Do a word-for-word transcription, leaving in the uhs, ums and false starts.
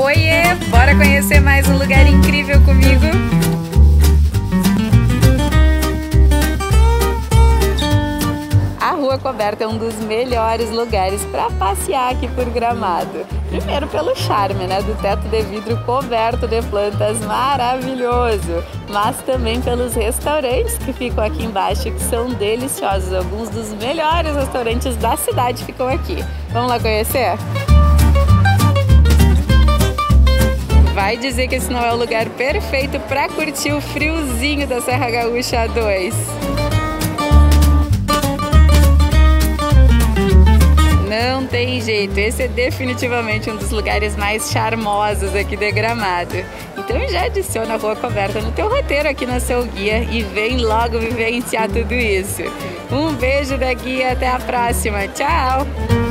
Oiê, bora conhecer mais um lugar incrível comigo? A Rua Coberta é um dos melhores lugares para passear aqui por Gramado. Primeiro pelo charme, né, do teto de vidro coberto de plantas, maravilhoso. Mas também pelos restaurantes que ficam aqui embaixo, que são deliciosos. Alguns dos melhores restaurantes da cidade ficam aqui. Vamos lá conhecer? Vai dizer que esse não é o lugar perfeito para curtir o friozinho da Serra Gaúcha A dois. Não tem jeito, esse é definitivamente um dos lugares mais charmosos aqui de Gramado. Então já adiciona a Rua Coberta no teu roteiro aqui no seu guia e vem logo vivenciar tudo isso. Um beijo da guia, até a próxima, tchau!